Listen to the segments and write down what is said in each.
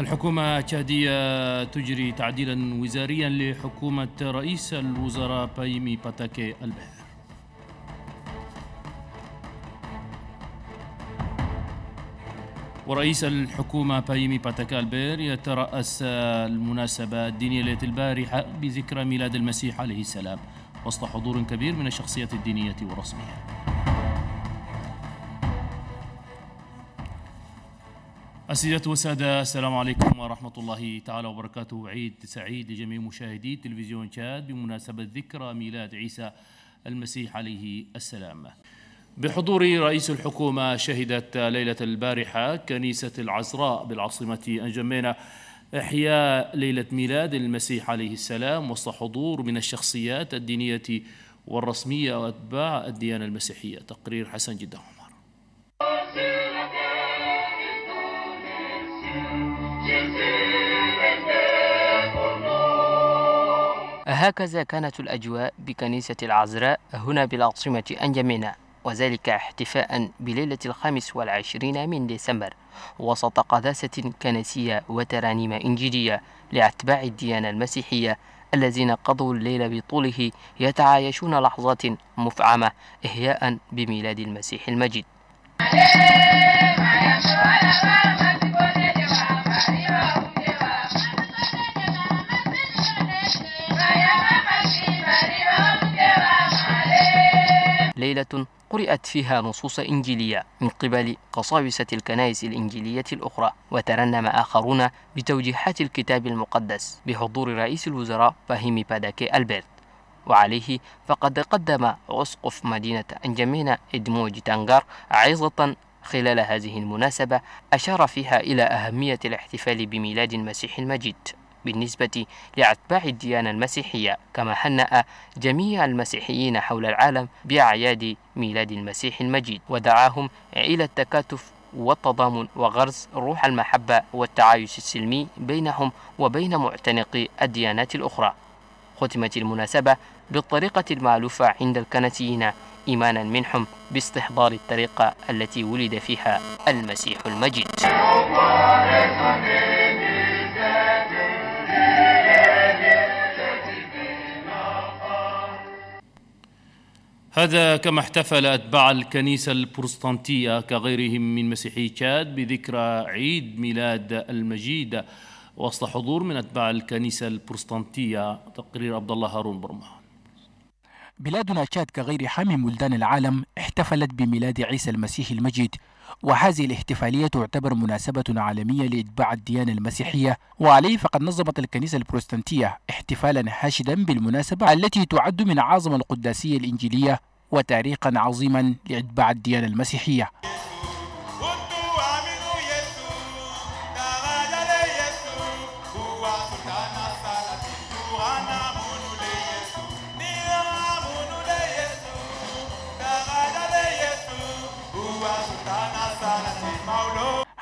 الحكومة التشادية تجري تعديلا وزاريا لحكومة رئيس الوزراء باهيمي باداكي ألبير. ورئيس الحكومة باهيمي باداكي ألبير يترأس المناسبة الدينية ليلة البارحة بذكرى ميلاد المسيح عليه السلام وسط حضور كبير من الشخصيات الدينية والرسمية. السيدات والسادة، السلام عليكم ورحمة الله تعالى وبركاته. عيد سعيد لجميع مشاهدي تلفزيون تشاد بمناسبة ذكرى ميلاد عيسى المسيح عليه السلام. بحضور رئيس الحكومة شهدت ليلة البارحة كنيسة العذراء بالعاصمة أنجمينا إحياء ليلة ميلاد المسيح عليه السلام وسط حضور من الشخصيات الدينية والرسمية وأتباع الديانة المسيحية. تقرير حسن جدا. هكذا كانت الأجواء بكنيسة العذراء هنا بالعاصمة أنجمينا، وذلك احتفاء بليلة 25 من ديسمبر وسط قداسة كنسية وترانيم إنجيلية لأتباع الديانة المسيحية الذين قضوا الليل بطوله يتعايشون لحظات مفعمة إحياء بميلاد المسيح المجيد. ليلة قرأت فيها نصوص إنجيلية من قبل قساوسة الكنائس الإنجيلية الأخرى، وترنم آخرون بتوجيهات الكتاب المقدس بحضور رئيس الوزراء باهيمي باداكي ألبير، وعليه فقد قدم أسقف مدينة أنجمينا إدموج تانغر عظة خلال هذه المناسبة أشار فيها إلى أهمية الاحتفال بميلاد المسيح المجيد بالنسبة لأتباع الديانة المسيحية، كما هنأ جميع المسيحيين حول العالم بأعياد ميلاد المسيح المجيد ودعاهم إلى التكاتف والتضامن وغرس روح المحبة والتعايش السلمي بينهم وبين معتنقي الديانات الأخرى. ختمت المناسبة بالطريقة المألوفة عند الكنسيين إيمانا منهم باستحضار الطريقة التي ولد فيها المسيح المجيد. هذا كما احتفل أتباع الكنيسة البروتستانتية كغيرهم من مسيحي تشاد بذكرى عيد ميلاد المجيد وسط حضور من أتباع الكنيسة البروتستانتية. تقرير عبد الله هارون برمه. بلادنا تشاد كغير حامم بلدان العالم احتفلت بميلاد عيسى المسيح المجيد، وهذه الاحتفالية تعتبر مناسبة عالمية لإتباع الديانة المسيحية، وعليه فقد نظمت الكنيسة البروتستانتية احتفالا حاشدا بالمناسبة التي تعد من أعظم القداسية الإنجيلية وتاريخا عظيما لإتباع الديانة المسيحية.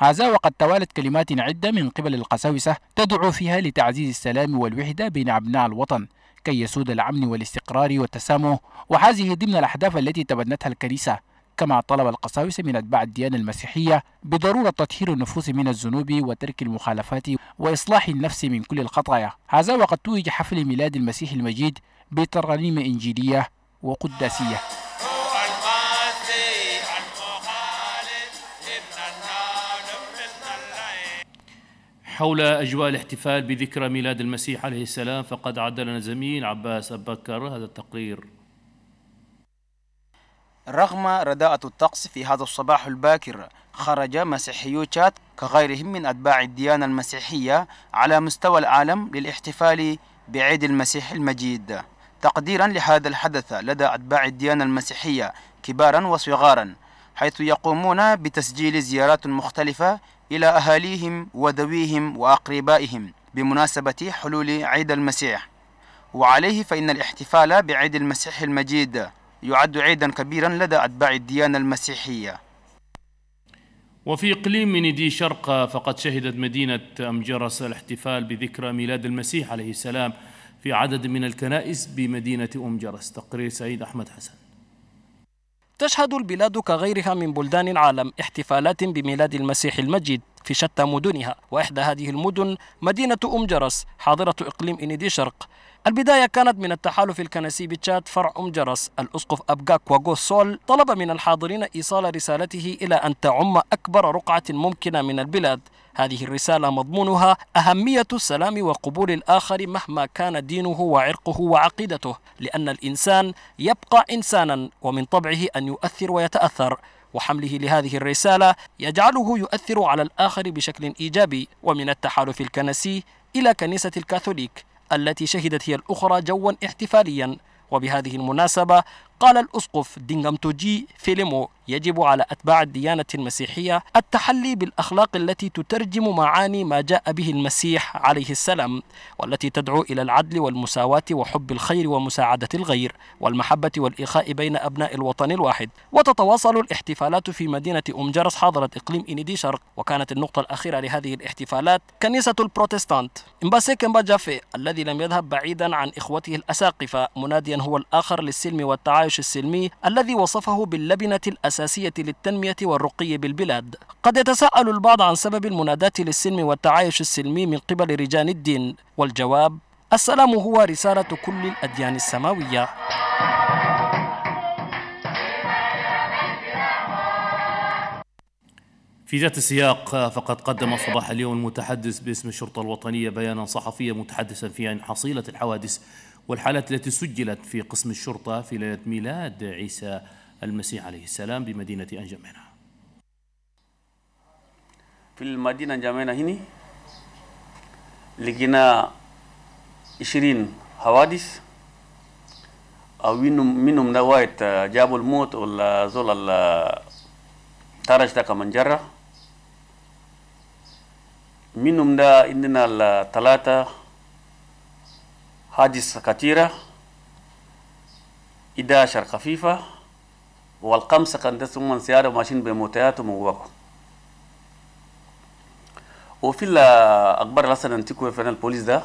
هذا وقد توالت كلمات عدة من قبل القساوسة تدعو فيها لتعزيز السلام والوحدة بين أبناء الوطن كي يسود الأمن والاستقرار والتسامح، وهذه ضمن الأهداف التي تبنتها الكنيسة. كما طلب القساوسة من أتباع الديانة المسيحية بضرورة تطهير النفوس من الذنوب وترك المخالفات وإصلاح النفس من كل الخطايا. هذا وقد توج حفل ميلاد المسيح المجيد بترانيم إنجيلية وقداسية. حول أجواء الاحتفال بذكرى ميلاد المسيح عليه السلام فقد عد لنا زميل عباس أبكر هذا التقرير. رغم رداءة الطقس في هذا الصباح الباكر، خرج مسيحيو تشاد كغيرهم من أتباع الديانة المسيحية على مستوى العالم للاحتفال بعيد المسيح المجيد، تقديرا لهذا الحدث لدى أتباع الديانة المسيحية كبارا وصغارا، حيث يقومون بتسجيل زيارات مختلفة إلى أهاليهم وذويهم وأقربائهم بمناسبة حلول عيد المسيح. وعليه فإن الاحتفال بعيد المسيح المجيد يعد عيدا كبيرا لدى أتباع الديانة المسيحية. وفي إقليم إنيدي شرق فقد شهدت مدينة أم جرس الاحتفال بذكرى ميلاد المسيح عليه السلام في عدد من الكنائس بمدينة أم جرس. تقرير سعيد أحمد حسن. تشهد البلاد كغيرها من بلدان العالم احتفالات بميلاد المسيح المجيد في شتى مدنها، وإحدى هذه المدن مدينة أم جرس حاضرة إقليم إنيدي شرق. البداية كانت من التحالف الكنسي بتشاد فرع أم جرس. الأسقف أبجاك وغوس سول طلب من الحاضرين إيصال رسالته إلى أن تعم أكبر رقعة ممكنة من البلاد. هذه الرسالة مضمونها أهمية السلام وقبول الآخر مهما كان دينه وعرقه وعقيدته، لأن الإنسان يبقى إنسانا ومن طبعه أن يؤثر ويتأثر، وحمله لهذه الرسالة يجعله يؤثر على الآخر بشكل إيجابي. ومن التحالف الكنسي إلى كنيسة الكاثوليك التي شهدت هي الأخرى جوا احتفاليا. وبهذه المناسبة قال الأسقف دينغامتوجي فيلمو يجب على أتباع الديانة المسيحية التحلي بالأخلاق التي تترجم معاني ما جاء به المسيح عليه السلام، والتي تدعو إلى العدل والمساواة وحب الخير ومساعدة الغير والمحبة والإخاء بين أبناء الوطن الواحد. وتتواصل الاحتفالات في مدينة أم جرس حاضرة إقليم إنيدي شرق. وكانت النقطة الأخيرة لهذه الاحتفالات كنيسة البروتستانت. امباسيك امباجافي الذي لم يذهب بعيدا عن إخوته الأساقفة، مناديا هو الآخر للسلم والتعايش السلمي الذي وصفه باللبنة الأساسية للتنمية والرقي بالبلاد. قد يتساءل البعض عن سبب المنادات للسلم والتعايش السلمي من قبل رجال الدين، والجواب السلام هو رسالة كل الأديان السماوية. في ذات السياق، فقد قدم صباح اليوم متحدث باسم الشرطة الوطنية بيانا صحفيا متحدثا فيه عن حصيلة الحوادث والحالات التي سجلت في قسم الشرطة في ليلة ميلاد عيسى المسيح عليه السلام بمدينة أنجمينا. في المدينة أنجمينا هنا لقينا 20 حوادث، أو منهم نواة جابوا الموت ولا زول ترجت كمنجرة. منهم ده عندنا 3 حادث كثيرة، 11 خفيفة، والخمسة كانت تسمون سيارة ماشين بموتيات ومغوكو. وفي الأخبار الأصل أن تكون في البوليس ده،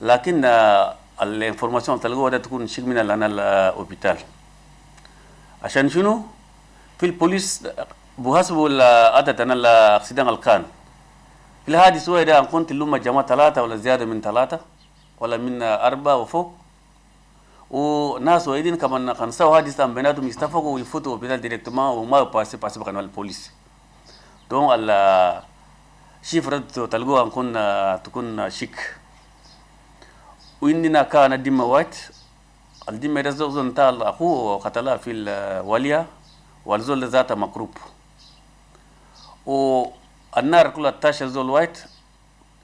لكن الانفورماسيون تلقوها ده تكون شيء من لنا الأوبيتال. عشان شنو؟ في البوليس بحسب العدد أنا الأكسيدان الكان في الحادث هو ده أن كنت لما جماعة 3 ولا زيادة من 3 ولا من 4 وفوق، وناس وايدين كمان كان سووا حادث عن بيناتهم يتفقوا ويفوتوا بينات ديريكتومون وما باسي كانوا البوليس. دونك الشفرة تلقوها تكون شيك. وإننا كان دموات الدم ده زوج نتاع أخوه قتلها في الولية والزول ذات مقروب، والنار كلها تاشا زول وايت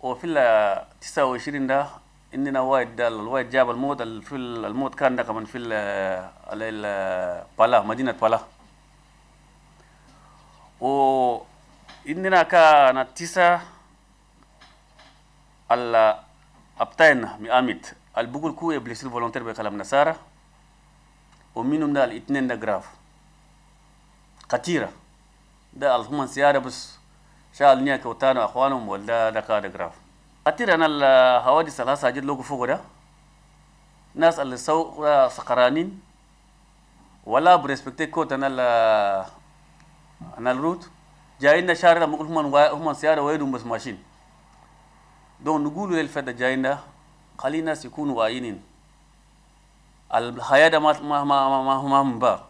وفي ال 29 ده عندنا واحد جاب الموت. في الموت كان ده كمان في بالا مدينة بالا. وعندنا كانت 9 الأبطين مئامد البقول كوي بليسيل فولونتير بكلام نصارى، ومنهم ده 2 ده جراف كثيرة ده الهم سيارة بس شال نياك وتانو أخوانهم ولا دكار غراف. كثير أنا الحوادث اللي سجل لوجو فوق ده ناس اللي سووا سكرانين ولا بريسبكتي كوت أنا الروت جاينا شارع مقول هم سيارة ويدهم بس ماشين. دون نقولوا للفتى جاينا خلي الناس يكونوا واعيين الحياة ما هم مبا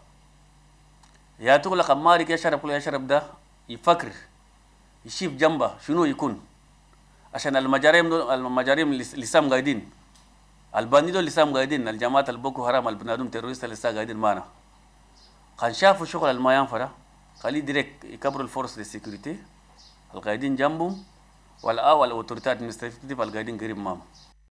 يا تقول لك مارك يشرب ده يفكر يشيف جنبه شنو يكون، عشان المجاريم لسام قاعدين البانديدو لسام قاعدين الجماعة البوكو هرام البنادم تيروريست لسا قاعدين معنا. كان شافوا شغل الما ينفع خليه ديريكت يكبروا الفورس للسيكوريتي القاعدين جنبهم والأوتوريتي ادمنستراتيف القاعدين قريب معهم.